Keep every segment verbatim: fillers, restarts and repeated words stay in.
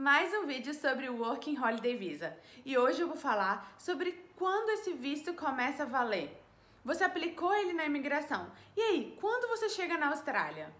Mais um vídeo sobre o Working Holiday Visa e hoje eu vou falar sobre quando esse visto começa a valer. Você aplicou ele na imigração, e aí, quando você chega na Austrália?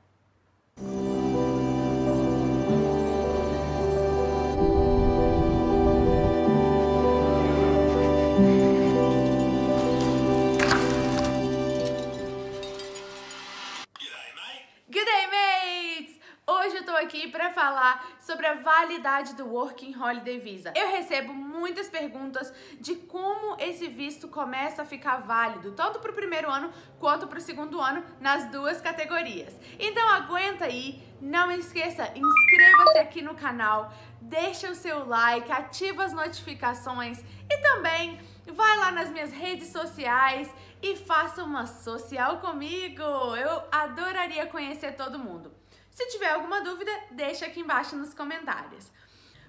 Aqui para falar sobre a validade do Working Holiday Visa. Eu recebo muitas perguntas de como esse visto começa a ficar válido, tanto para o primeiro ano quanto para o segundo ano, nas duas categorias. Então aguenta aí, não esqueça, inscreva-se aqui no canal, deixa o seu like, ativa as notificações e também vai lá nas minhas redes sociais e faça uma social comigo. Eu adoraria conhecer todo mundo. Se tiver alguma dúvida, deixa aqui embaixo nos comentários.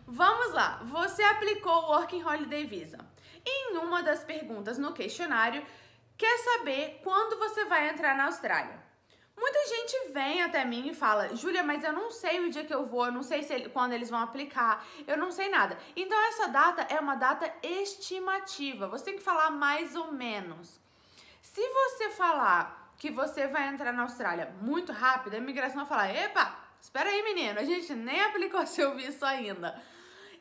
Vamos lá! Você aplicou o Working Holiday Visa. Em uma das perguntas no questionário, quer saber quando você vai entrar na Austrália. Muita gente vem até mim e fala, Júlia, mas eu não sei o dia que eu vou, eu não sei se, quando eles vão aplicar, eu não sei nada. Então essa data é uma data estimativa, você tem que falar mais ou menos. Se você falar que você vai entrar na Austrália muito rápido, a imigração vai falar, epa, espera aí menino, a gente nem aplicou seu visto ainda.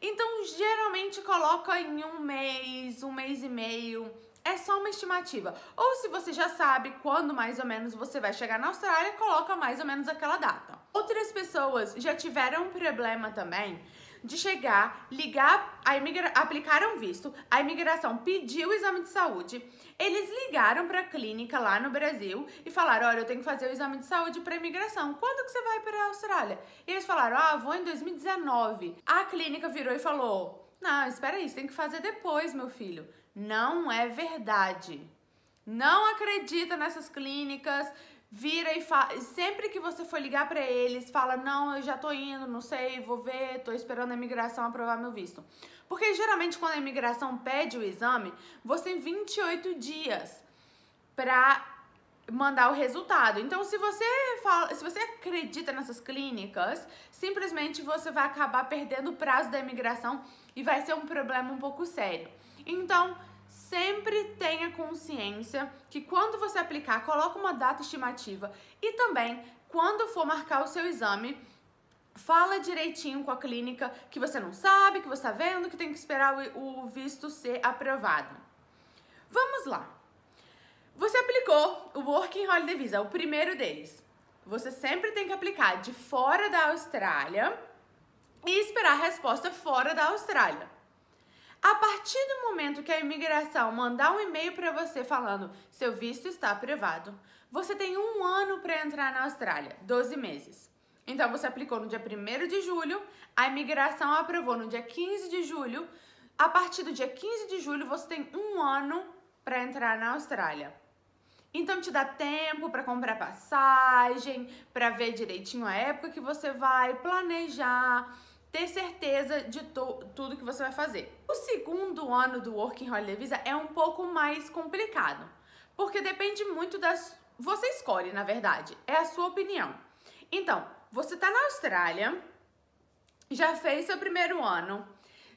Então geralmente coloca em um mês, um mês e meio, é só uma estimativa. Ou se você já sabe quando mais ou menos você vai chegar na Austrália, coloca mais ou menos aquela data. Outras pessoas já tiveram um problema também de chegar, ligar, a imigra... aplicaram visto, a imigração pediu o exame de saúde, eles ligaram para a clínica lá no Brasil e falaram, olha, eu tenho que fazer o exame de saúde para a imigração, quando que você vai para a Austrália? E eles falaram, ah, vou em dois mil e dezenove. A clínica virou e falou, não, espera aí, você tem que fazer depois, meu filho. Não é verdade. Não acredita nessas clínicas. Vira e fala, sempre que você for ligar pra eles, fala, não, eu já tô indo, não sei, vou ver, tô esperando a imigração aprovar meu visto. Porque geralmente quando a imigração pede o exame, você tem vinte e oito dias pra mandar o resultado. Então se você, fala, se você acredita nessas clínicas, simplesmente você vai acabar perdendo o prazo da imigração e vai ser um problema um pouco sério. Então, sempre tenha consciência que quando você aplicar, coloca uma data estimativa e também, quando for marcar o seu exame, fala direitinho com a clínica que você não sabe, que você está vendo, que tem que esperar o visto ser aprovado. Vamos lá. Você aplicou o Working Holiday Visa, o primeiro deles. Você sempre tem que aplicar de fora da Austrália e esperar a resposta fora da Austrália. A partir do momento que a imigração mandar um e-mail para você falando seu visto está aprovado, você tem um ano para entrar na Austrália, doze meses. Então você aplicou no dia primeiro de julho, a imigração aprovou no dia quinze de julho, a partir do dia quinze de julho você tem um ano para entrar na Austrália. Então te dá tempo para comprar passagem, para ver direitinho a época que você vai, planejar, ter certeza de tudo que você vai fazer. O segundo ano do Working Holiday Visa é um pouco mais complicado, porque depende muito das... Você escolhe, na verdade, é a sua opinião. Então, você tá na Austrália, já fez seu primeiro ano,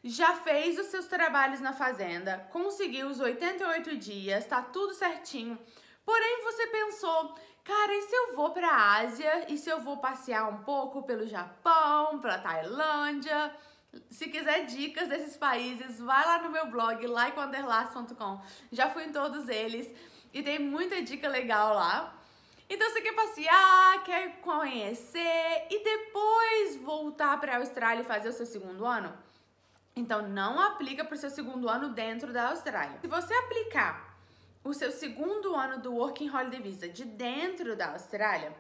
já fez os seus trabalhos na fazenda, conseguiu os oitenta e oito dias, tá tudo certinho, porém você pensou, cara, e se eu vou para a Ásia? E se eu vou passear um pouco pelo Japão, pela Tailândia? Se quiser dicas desses países, vai lá no meu blog, like wander lust ponto com. Já fui em todos eles e tem muita dica legal lá. Então você quer passear, quer conhecer e depois voltar para a Austrália e fazer o seu segundo ano? Então não aplica para o seu segundo ano dentro da Austrália. Se você aplicar o seu segundo ano do Working Holiday Visa de dentro da Austrália,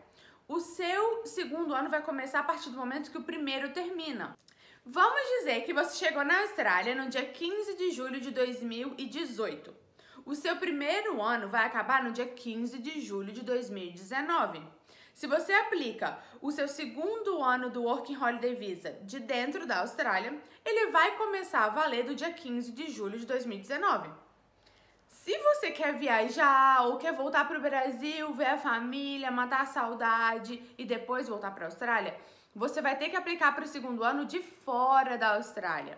o seu segundo ano vai começar a partir do momento que o primeiro termina. Vamos dizer que você chegou na Austrália no dia quinze de julho de dois mil e dezoito. O seu primeiro ano vai acabar no dia quinze de julho de dois mil e dezenove. Se você aplica o seu segundo ano do Working Holiday Visa de dentro da Austrália, ele vai começar a valer do dia quinze de julho de dois mil e dezenove. Se você quer viajar ou quer voltar para o Brasil, ver a família, matar a saudade e depois voltar para a Austrália, você vai ter que aplicar para o segundo ano de fora da Austrália.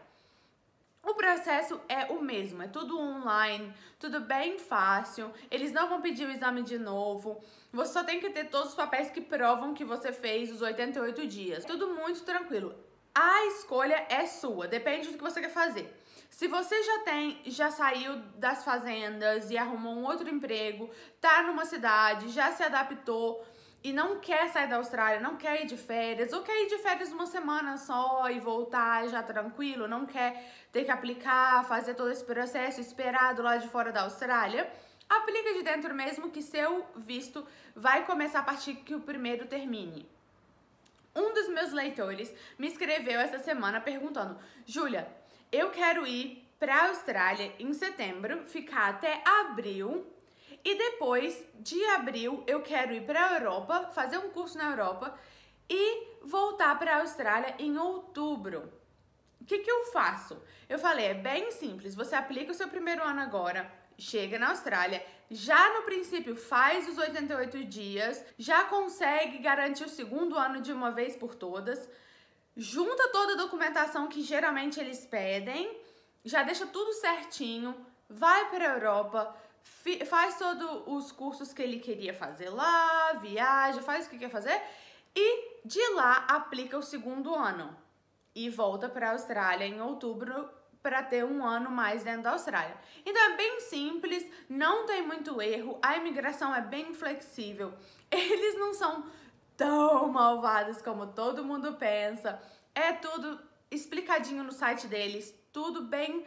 O processo é o mesmo, é tudo online, tudo bem fácil, eles não vão pedir o exame de novo, você só tem que ter todos os papéis que provam que você fez os oitenta e oito dias, tudo muito tranquilo. A escolha é sua, depende do que você quer fazer. Se você já tem, já saiu das fazendas e arrumou um outro emprego, tá numa cidade, já se adaptou e não quer sair da Austrália, não quer ir de férias, ou quer ir de férias uma semana só e voltar já tranquilo, não quer ter que aplicar, fazer todo esse processo esperado lá de fora da Austrália, aplica de dentro mesmo que seu visto vai começar a partir que o primeiro termine. Um dos meus leitores me escreveu essa semana perguntando: Júlia, eu quero ir para a Austrália em setembro, ficar até abril, e depois de abril eu quero ir para a Europa, fazer um curso na Europa e voltar para a Austrália em outubro. O que que eu faço? Eu falei, é bem simples, você aplica o seu primeiro ano agora, chega na Austrália, já no princípio faz os oitenta e oito dias, já consegue garantir o segundo ano de uma vez por todas, junta toda a documentação que geralmente eles pedem, já deixa tudo certinho, vai para a Europa, faz todos os cursos que ele queria fazer lá, viaja, faz o que quer fazer e de lá aplica o segundo ano e volta para a Austrália em outubro para ter um ano mais dentro da Austrália. Então é bem simples, não tem muito erro, a imigração é bem flexível, eles não são tão malvados como todo mundo pensa, é tudo explicadinho no site deles, tudo bem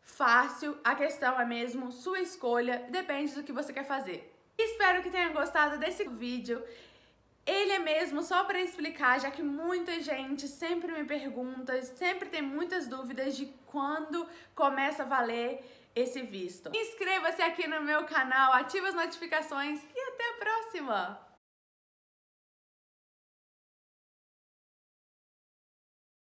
fácil, a questão é mesmo sua escolha, depende do que você quer fazer. Espero que tenha gostado desse vídeo. Ele é mesmo só para explicar, já que muita gente sempre me pergunta, sempre tem muitas dúvidas de quando começa a valer esse visto. Inscreva-se aqui no meu canal, ative as notificações e até a próxima!